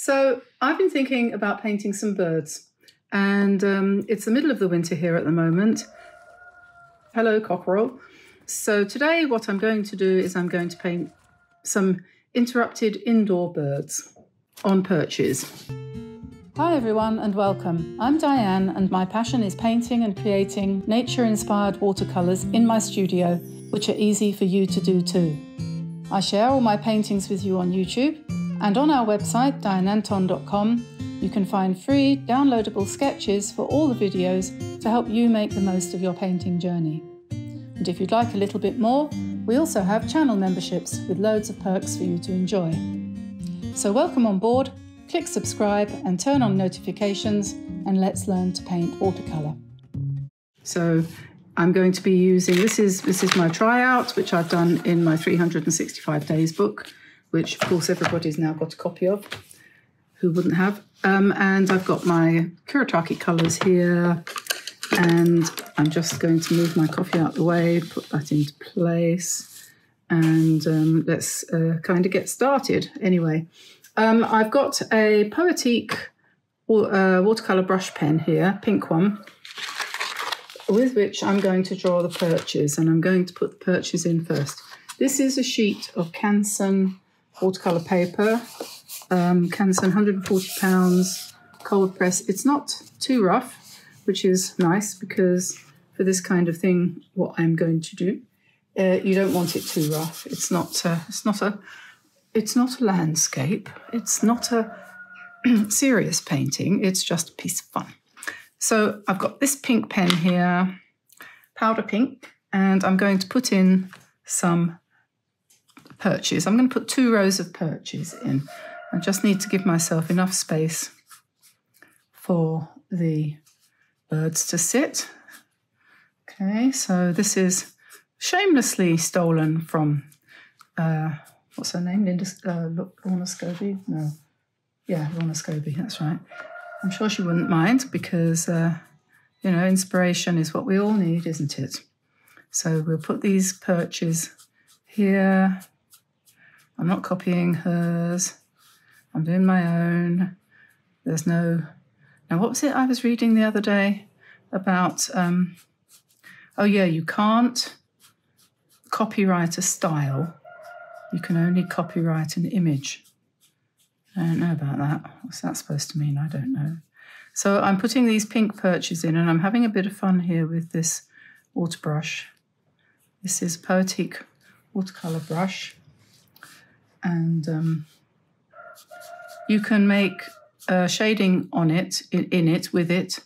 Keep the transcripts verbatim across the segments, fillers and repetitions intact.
So I've been thinking about painting some birds, and um, it's the middle of the winter here at the moment. Hello, cockerel. So today what I'm going to do is I'm going to paint some interrupted indoor birds on perches. Hi everyone and welcome. I'm Diane and my passion is painting and creating nature-inspired watercolours in my studio, which are easy for you to do too. I share all my paintings with you on YouTube, and on our website diane antone dot com you can find free downloadable sketches for all the videos to help you make the most of your painting journey. And if you'd like a little bit more, we also have channel memberships with loads of perks for you to enjoy. So welcome on board. Click subscribe and turn on notifications, and let's learn to paint watercolour. So I'm going to be using, this is, this is my tryout, which I've done in my three hundred sixty-five days book, which of course everybody's now got a copy of, who wouldn't have. Um, and I've got my Kuretake colours here, and I'm just going to move my coffee out the way, put that into place, and um, let's uh, kind of get started anyway. Um, I've got a Poetique uh, watercolour brush pen here, pink one, with which I'm going to draw the perches, and I'm going to put the perches in first. This is a sheet of Canson watercolour paper, um, Canson one hundred forty pounds, cold press. It's not too rough, which is nice, because for this kind of thing, what I'm going to do, uh, you don't want it too rough. It's not, uh, it's not a... It's not a landscape, it's not a serious painting, it's just a piece of fun. So I've got this pink pen here, powder pink, and I'm going to put in some perches. I'm going to put two rows of perches in. I just need to give myself enough space for the birds to sit. Okay, so this is shamelessly stolen from... Uh, What's her name? Linda, uh, Lorna Scobie? No. Yeah, Lorna Scobie, that's right. I'm sure she wouldn't mind, because, uh, you know, inspiration is what we all need, isn't it? So we'll put these perches here. I'm not copying hers. I'm doing my own. There's no... Now, what was it I was reading the other day about... Um... Oh, yeah, you can't copyright a style. You can only copyright an image. I don't know about that. What's that supposed to mean? I don't know. So I'm putting these pink perches in, and I'm having a bit of fun here with this water brush. This is Poetique watercolour brush. And um, you can make uh, shading on it, in, in it, with it,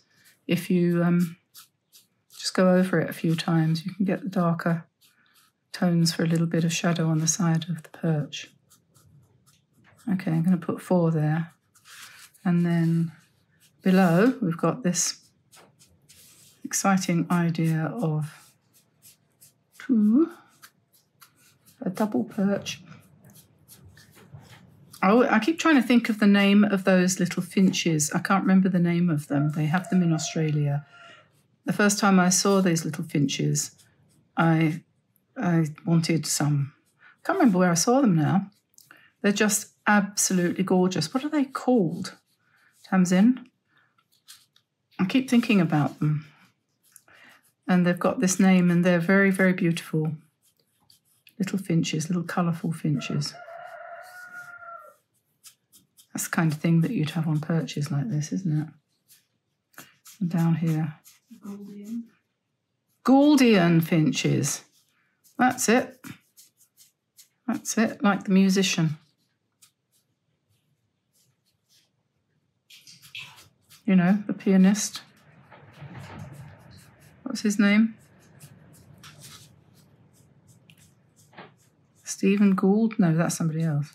if you um, just go over it a few times. You can get the darker tones for a little bit of shadow on the side of the perch. Okay, I'm going to put four there. And then below, we've got this exciting idea of two, a double perch. Oh, I keep trying to think of the name of those little finches. I can't remember the name of them. They have them in Australia. The first time I saw these little finches, I I wanted some. I can't remember where I saw them now. They're just absolutely gorgeous. What are they called, Tamsin? I keep thinking about them. And they've got this name, and they're very, very beautiful. Little finches, little colourful finches. That's the kind of thing that you'd have on perches like this, isn't it? And down here. Gouldian. Gouldian finches. That's it. That's it, like the musician. You know, the pianist. What's his name? Stephen Gould? No, that's somebody else.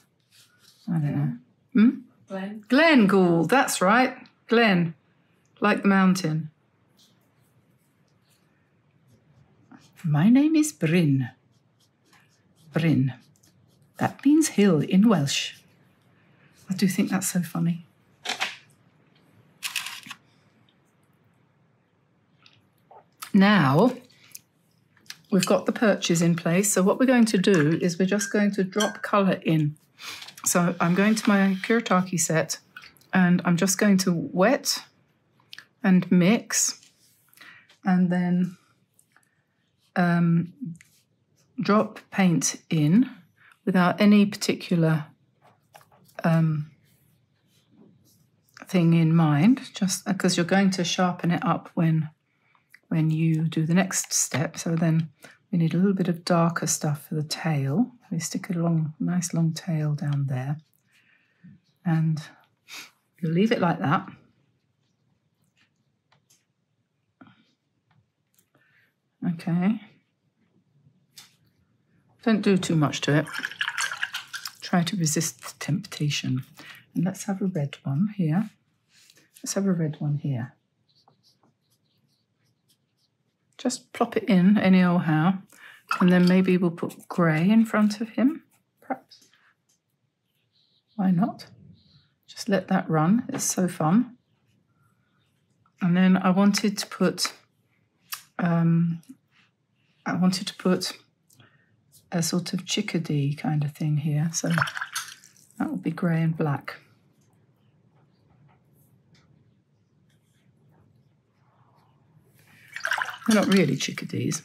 I don't know. Hmm? Glen. Glen Gould, that's right. Glen. Like the mountain. My name is Bryn. Bryn. That means hill in Welsh. I do think that's so funny. Now, we've got the perches in place. So what we're going to do is we're just going to drop colour in. So I'm going to my Kuretake set and I'm just going to wet and mix, and then um, drop paint in without any particular um, thing in mind, just because you're going to sharpen it up when when you do the next step. So then we need a little bit of darker stuff for the tail. We stick a long, nice long tail down there, and you'll leave it like that. Okay. Don't do too much to it. Try to resist the temptation. And let's have a red one here. Let's have a red one here. Just plop it in any old how, and then maybe we'll put grey in front of him, perhaps. Why not? Just let that run, it's so fun. And then I wanted to put, um, I wanted to put a sort of chickadee kind of thing here, so that will be grey and black. They're not really chickadees.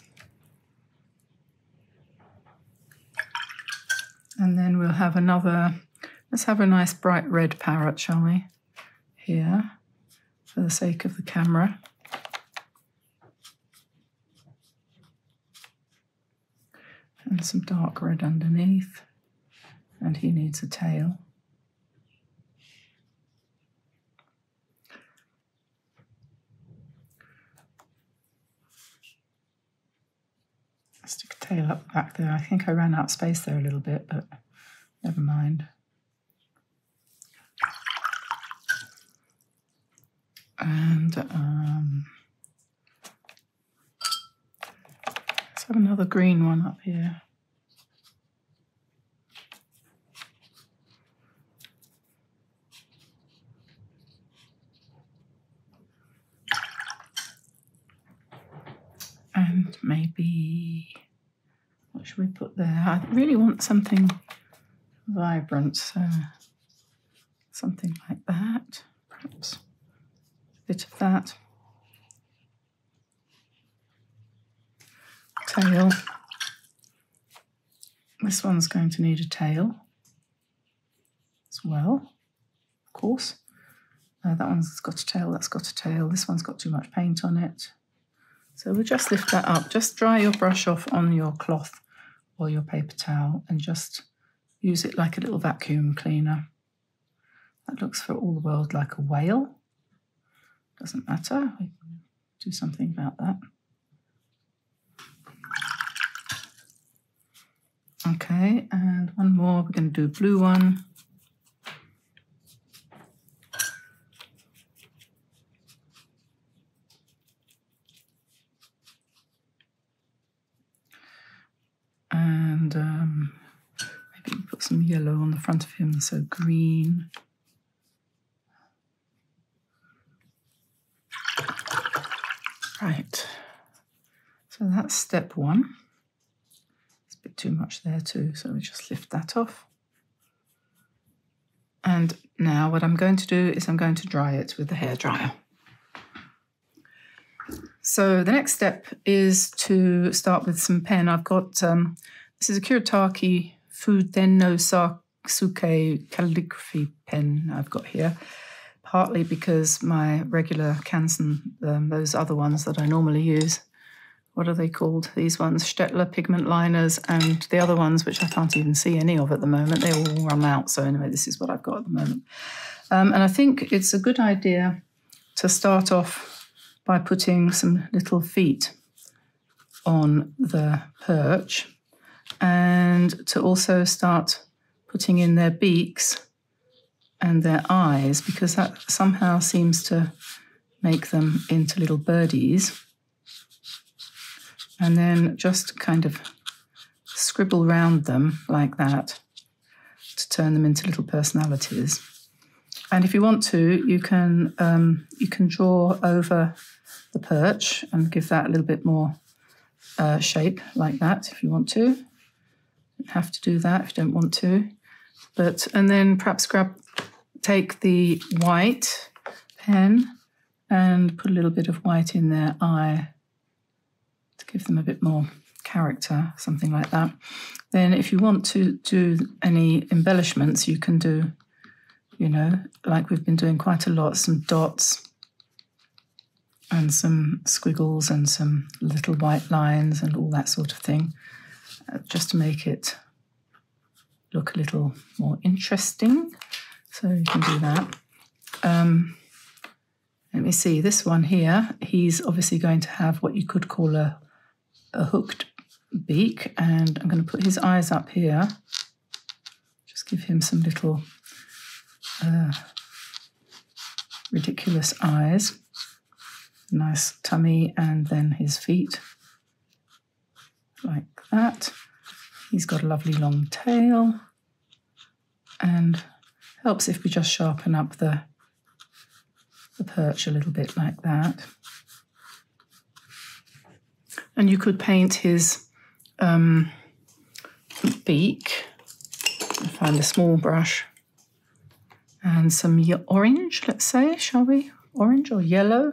And then we'll have another, let's have a nice bright red parrot, shall we? Here, for the sake of the camera. And some dark red underneath. And he needs a tail. Stick a tail up back there. I think I ran out of space there a little bit, but never mind. And um, let's have another green one up here. And maybe, what should we put there? I really want something vibrant, so something like that, perhaps a bit of that. Tail. This one's going to need a tail as well, of course. Uh, that one's got a tail, that's got a tail. This one's got too much paint on it. So we'll just lift that up. Just dry your brush off on your cloth or your paper towel and just use it like a little vacuum cleaner. That looks for all the world like a whale. Doesn't matter, we can do something about that. Okay, and one more. We're going to do a blue one. And um, maybe put some yellow on the front of him, so green. Right, so that's step one. It's a bit too much there too, so we just lift that off. And now what I'm going to do is I'm going to dry it with the hairdryer. So the next step is to start with some pen. I've got, um, this is a Kuretake Fu den no saksuke calligraphy pen I've got here, partly because my regular Canson, um, those other ones that I normally use, what are they called? These ones, Stettler pigment liners, and the other ones, which I can't even see any of at the moment, they all run out. So anyway, this is what I've got at the moment. Um, and I think it's a good idea to start off by putting some little feet on the perch, and to also start putting in their beaks and their eyes, because that somehow seems to make them into little birdies. And then just kind of scribble round them like that to turn them into little personalities. And if you want to, you can um, you can draw over the perch and give that a little bit more uh, shape like that if you want to. You don't have to do that if you don't want to. But and then perhaps grab take the white pen and put a little bit of white in their eye to give them a bit more character, something like that. Then if you want to do any embellishments, you can do, you know, like we've been doing quite a lot, some dots and some squiggles and some little white lines and all that sort of thing, uh, just to make it look a little more interesting. So you can do that. Um, let me see, this one here, he's obviously going to have what you could call a, a hooked beak, and I'm going to put his eyes up here, just give him some little uh, ridiculous eyes, nice tummy, and then his feet like that. He's got a lovely long tail, and helps if we just sharpen up the, the perch a little bit like that. And you could paint his um, beak, find a small brush, and some orange, let's say, shall we? Orange or yellow.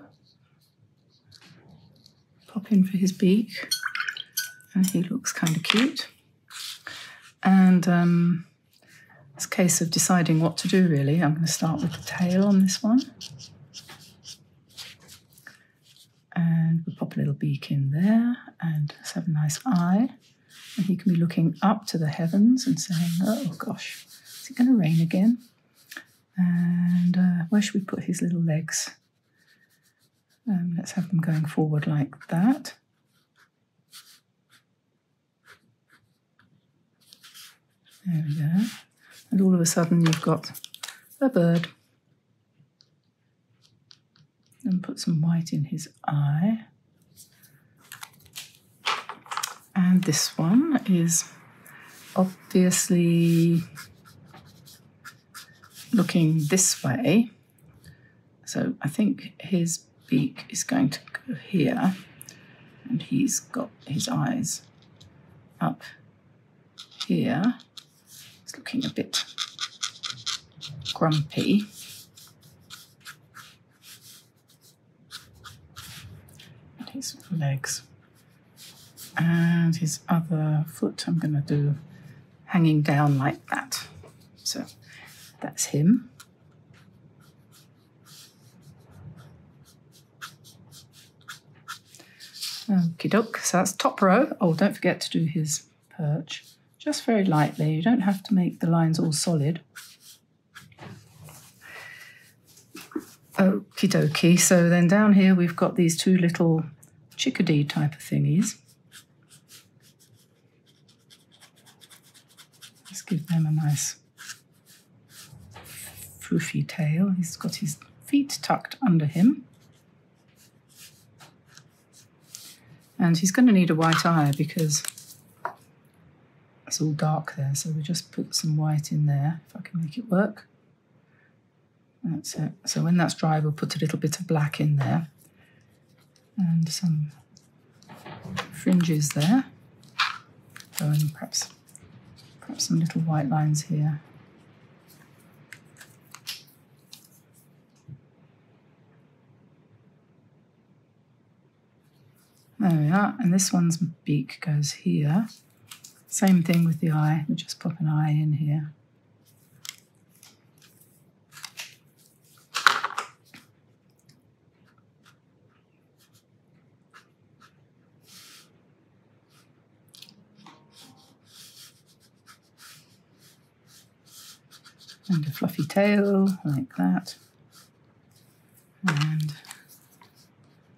Pop in for his beak, and he looks kind of cute. And um, it's a case of deciding what to do, really. I'm going to start with the tail on this one. And we'll pop a little beak in there and let's have a nice eye. And he can be looking up to the heavens and saying, oh gosh, is it going to rain again? And uh, where should we put his little legs? Um, let's have them going forward like that. There we go. And all of a sudden you've got a bird. And put some white in his eye. And this one is obviously looking this way. So I think his beak is going to go here, and he's got his eyes up here. He's looking a bit grumpy. His legs and his other foot I'm going to do hanging down like that. So that's him. Okie doke, so that's top row. Oh, don't forget to do his perch, just very lightly. You don't have to make the lines all solid. Okie dokie, so then down here we've got these two little chickadee type of thingies. Let's give them a nice foofy tail. He's got his feet tucked under him. And he's going to need a white eye because it's all dark there, so we just put some white in there, if I can make it work. That's it. So when that's dry, we'll put a little bit of black in there. And some fringes there. Oh, and perhaps, perhaps some little white lines here. There we are. And this one's beak goes here. Same thing with the eye. We just pop an eye in here. And a fluffy tail, like that. And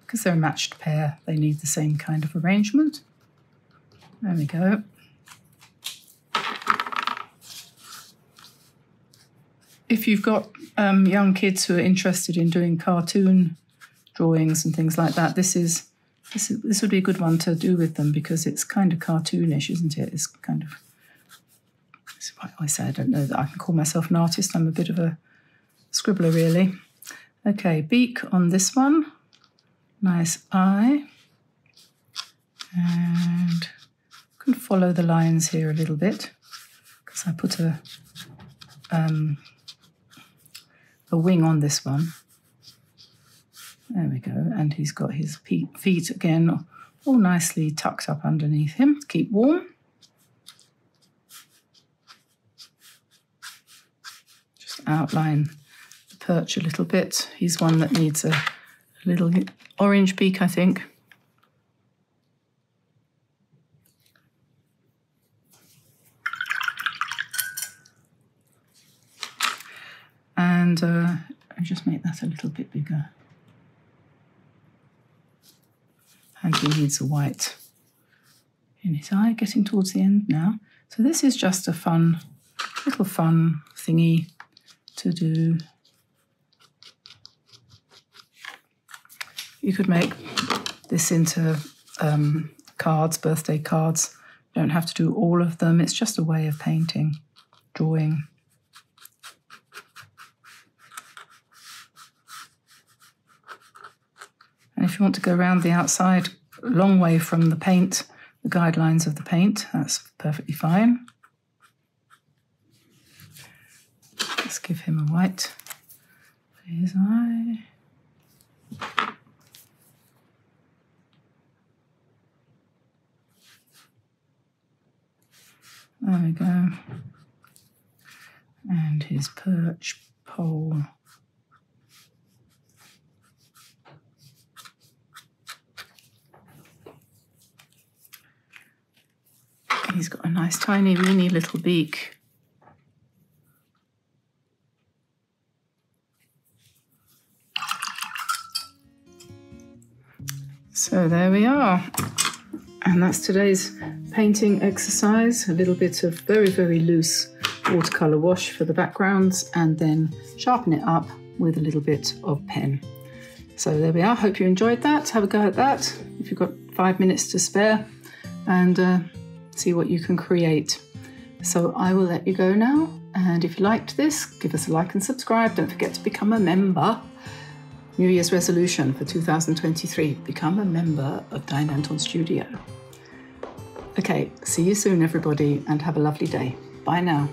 because they're a matched pair, they need the same kind of arrangement. There we go. If you've got um, young kids who are interested in doing cartoon drawings and things like that, this is, this is this would be a good one to do with them because it's kind of cartoonish, isn't it? It's kind of... I say I don't know that I can call myself an artist. I'm a bit of a scribbler, really. Okay, beak on this one. Nice eye. And you can follow the lines here a little bit because I put a um, a wing on this one. There we go. And he's got his feet again all nicely tucked up underneath him to keep warm. Just outline the perch a little bit. He's one that needs a little orange beak, I think. And uh, I'll just make that a little bit bigger. And he needs a white in his eye, getting towards the end now. So this is just a fun, little fun thingy to do. You could make this into um, cards, birthday cards. You don't have to do all of them. It's just a way of painting, drawing. And if you want to go around the outside, a long way from the paint, the guidelines of the paint, that's perfectly fine. Let's give him a white for his eye. There we go. And his perch pole. He's got a nice tiny weeny little beak. So there we are. And that's today's painting exercise. A little bit of very, very loose watercolour wash for the backgrounds and then sharpen it up with a little bit of pen. So there we are. Hope you enjoyed that. Have a go at that if you've got five minutes to spare. And uh, see what you can create. So I will let you go now, and if you liked this, give us a like and subscribe. Don't forget to become a member. New Year's resolution for two thousand twenty-three, become a member of Diane Antone Studio. Okay, see you soon everybody, and have a lovely day. Bye now.